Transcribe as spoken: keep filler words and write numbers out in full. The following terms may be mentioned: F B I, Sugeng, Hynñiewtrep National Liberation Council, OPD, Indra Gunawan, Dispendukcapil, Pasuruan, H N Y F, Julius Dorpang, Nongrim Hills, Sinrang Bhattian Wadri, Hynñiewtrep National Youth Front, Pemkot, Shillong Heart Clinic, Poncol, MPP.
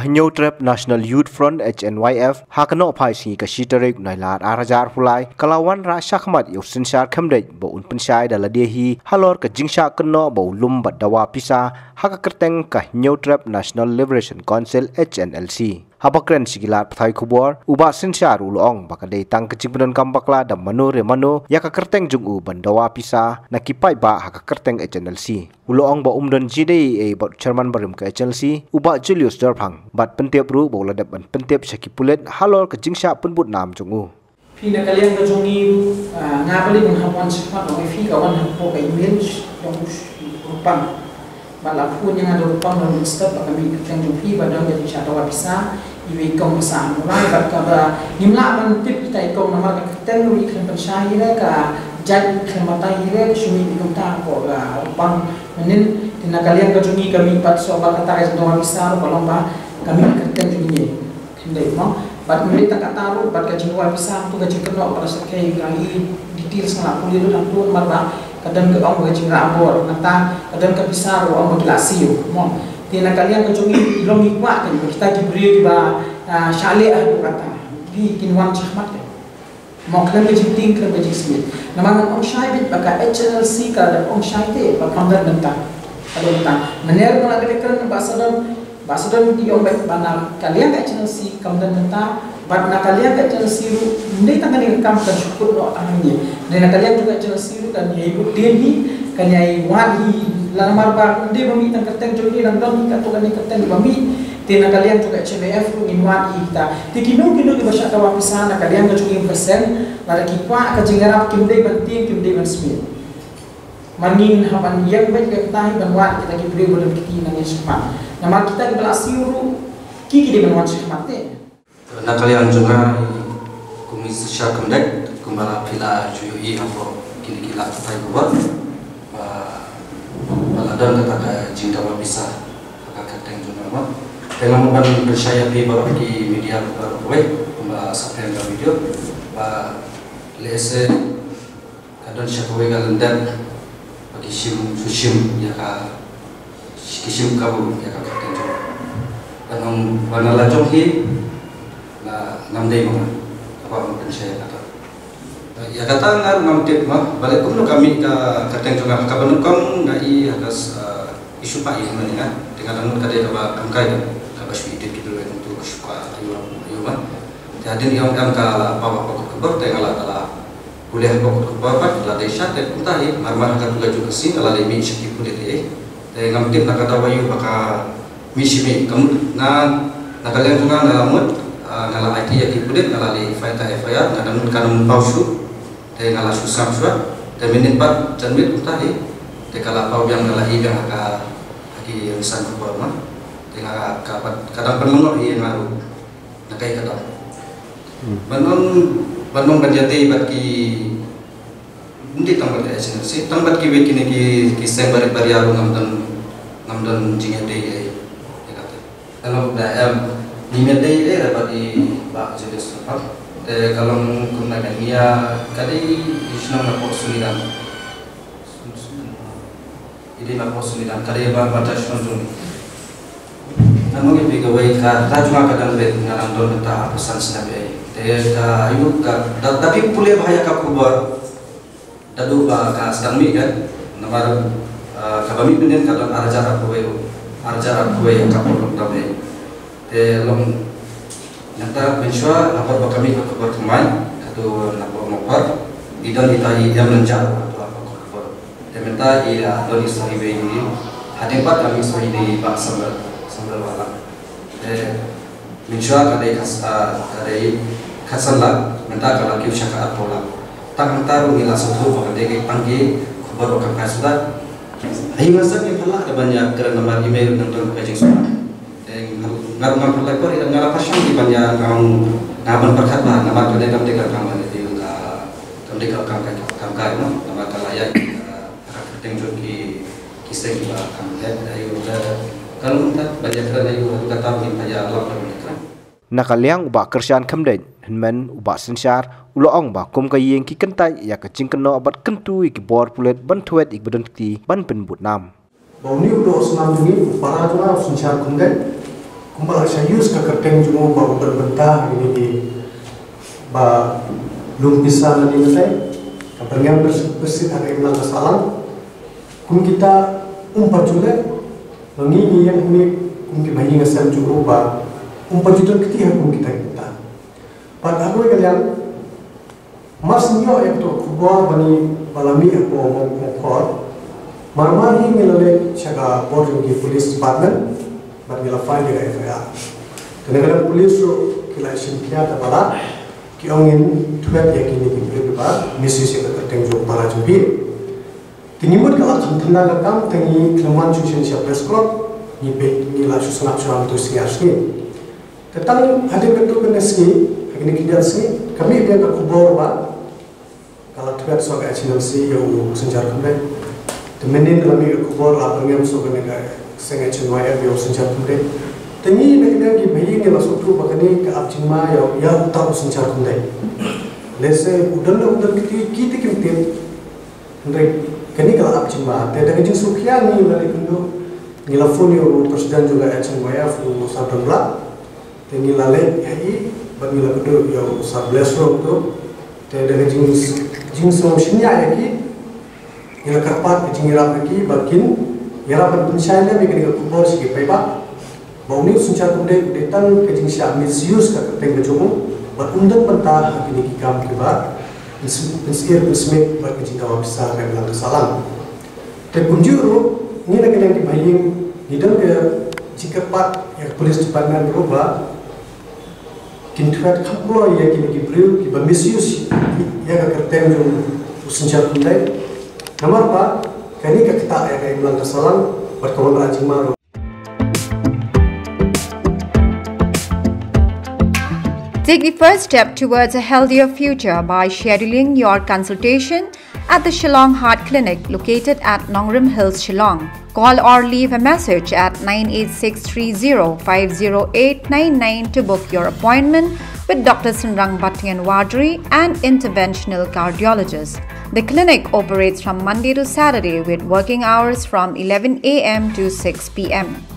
Hynñiewtrep National Youth Front H N Y F hakno phai si ka sitarik nailar arajar hulai kalawan ra shakhmat yusin sar khamdei bo un pensai daladehi halor ka jingsha kno bo lum badawa pisa hakakerteng ka Hynñiewtrep National Liberation Council H N L C habakren sigilar pathai khubor uba sincha rulong bakadei tang kecibran kambakla dam manu remano yakakerteng jungu bandawa pisa nakipai ba hakakerteng H N L C ulong ba umdon jidei e ba chairman barim ka H N L C uba Julius Dorpang bat pentep ru ba uladap ban pentep sakipulet halor ka jingsha punbut nam jungu pina kalian bajungi ngabali menghapon sifat oke fi kawan hapo ka image bagus rupang balapun yang ada rupang dan step kami ketang jupi badang jadi syatawa pisah iwe kong sa murai bat kada nimla ban tip kita ikong nama ketang ru ikhan pensyahira ka jad khamata hire sumi ikong ta ko ga rupang menin tina kalian kajungi kami pat so ba kata es doa pisah balong ba kami ketang jupi kendai mo bat meni tak taru bat kajinwa pisah tu kajinwa pada sakai kali detail sangat kulir dan tu marba kadang ke ong gajing rambor nata kadang ke pisar ong bagilasiu mo tina kalian kejungi ilong ikwa kan kita diberi ba syale aku kata di kinwan syahmat kan mo klan gajing ting klan gajing smith namang ong syahid baka H N L C kada ong syahid baka kamdar nenta kalau nenta mener mula kedekan basadon basadon di ong baik banal kalian ke H N L C kamdar nenta Barna kalian ke jalan siru, mending tangan yang kamu kan syukur no tangannya. Dan kalian juga jalan siru kan ya ibu demi kan ya wali lana marba mending mami tang kerteng joli lang dong kita tukan yang kerteng mami. Dan kalian juga C B F ingin wali kita. Tikinu kinu di bahasa kawan pisana kalian kejungin persen. Lada kipwa kejengarap kimdei penting kimdei mansmil. Manin hapan yang baik kita hiban wali kita kibri boleh bukti nanya sempat. Nama kita di belah siru kiki di belah sempat. Na kalian juga komisi syakemdek kembali pila jui atau kini kila tertai buat baladon kata jingga bisa kakak keteng juga mah dalam bukan percaya di baru di media baru web kembali sampai dalam video lese kadon syakwe kalender bagi sim susim ya kak kisim kamu ya kak keteng juga dalam mana lajong hi enam day mah apa mungkin saya kata ya kata ngar enam day mah balik kumno kami ke kateng juga kapan kong ngai atas isu pak ini mana dengan anut kada apa angkai kagak sedikit gitu kan untuk suka ayo ayo mah jadi yang angka apa apa kebar tengala kala kuliah pokok kebar pak la desa teh kuntai marmar kan juga juga sih ala lemi sekipu deh teh ngam tim kata wayu maka misi mi kamu nah nah kalian juga ngalamut ngala I T ya kipulit ngala li faita efaya ngadamun kanum pausu te ngala susam suat te minit pat janmit utahi te kala pau yang ngala i yang haka haki yang san kubarma te ngala kapat kadang penungok i ngaru nakai kadang banong banong banjati bat ki nanti tangbat ke S N C tangbat ki wiki ni ki kiseng barik bariaru ngamdan ngamdan jingade ya kata dalam dalam Nimel day day dapat di Pak Julius Dorpang. Kalau menggunakan dia, kali Islam dapat sulitan. Ini dapat sulitan. Kali apa baca Islam. Namun yang pegawai kata cuma kadang berkenaan dengan tak pesan senarai. Teka itu kat, tapi boleh bahaya kakubar. Dadu bahasa kami kan, nampak kami benar kalau arjaran kueu, arjaran kueu yang kapolok kami. Telong nyata pensua lapor kami ke pertemuan atau lapor mopar di dalam kita yang menjawab atau apa kor. Terminta ia atau istri ini hadir pat kami istri di pak sambal sambal wala. Pensua kadai khas kadai khasan lah. Minta kalau kita cakap pola. Tangan taruh nila satu kadai panggil kor kami sudah. Hari masa ni pula ada banyak kerana nama email tentang paging surat. Ngarungan perlekor itu ngarap pasang di banyak kaum naban perkat bah naban kedai kami dekat kamu itu kami dekat kamu kamu kamu naban kalayak akan tertinggal ki kisah kita kamu dari udah kalau kita banyak kerana itu kita tahu kita banyak lapar mereka. Nakaliang ubah kerjaan kemden henmen ubah sensar uloong bakum kayeng ki kentai ya kecing kena abad kentu iki bor pulet bantuet ik bedenti ban penbut nam. Bau ni udah senam jengit para juga sensar kemden. kumpah sayus kakepeng jumo ba berbentah ini di ba lumpisan ini teh kapernya bersih hari menang kesalang kun kita umpat jule mengingi yang ini kun dibayi ngasam jumo ba umpat jule ketika kun kita kita padahal gue kalian mas nyo yang tuh kubah bani balami aku mau mengkor marmari ngeloleh syaga board di police department Nila file di F B I. Kadang-kadang polis itu kila isimnya terpala, kiongin tuan yang kini diberi beban, misi sih keterteng jauh para jumpi. Tinggi buat kalau tenaga kamu tinggi kelemahan susun siapa sekolah, nibet nila susun absurd itu sih asli. Tetapi ada bentuk benesi, akhirnya kita sih kami dia kekubur bah. Kalau tuan soal action sih yang senjata kami, temenin dalam kekubur lapangan soal negara. Sengat cuma ya biar senjata kuda. Tengi negara kita bayi ni masuk tu bagaikan keabjima ya ya utara senjata kuda. Lese udan udan kita kita kita hendak kini kalau abjima. Tetapi jeng sukian ni balik kundo nilafon yo presiden juga action maya full sabun lah. Tengi lalai hari bagi lakudo yo sables rom tu. Tetapi jeng jeng solusinya ya ki nilakapat jeng nilap lagi bagiin. Yara ban pensyainya mikir ke kubur segi peba, bau ni sunca kumde detan ke jingsya misius ke keteng kejumu, bat undan bentar hakini kikam kibar, pensir pensmik bat ke jingkawa besar ke bilang kesalang. Dan kunjuru, ini lagi yang dibaying, hidang ke jika pat yang polis depanan berubah, kintuat kaplo ya kini kibril, kibar misius ya ke keteng kejumu, sunca kumde, namar pak, kini ke kita yang bilang kesalang berkawan rajin maru. Take the first step towards a healthier future by scheduling your consultation at the Shillong Heart Clinic located at Nongrim Hills, Shillong. Call or leave a message at nine eight six three zero five zero eight nine nine to book your appointment with Doctor Sinrang Bhattian Wadri, an interventional cardiologist. The clinic operates from Monday to Saturday with working hours from eleven A M to six P M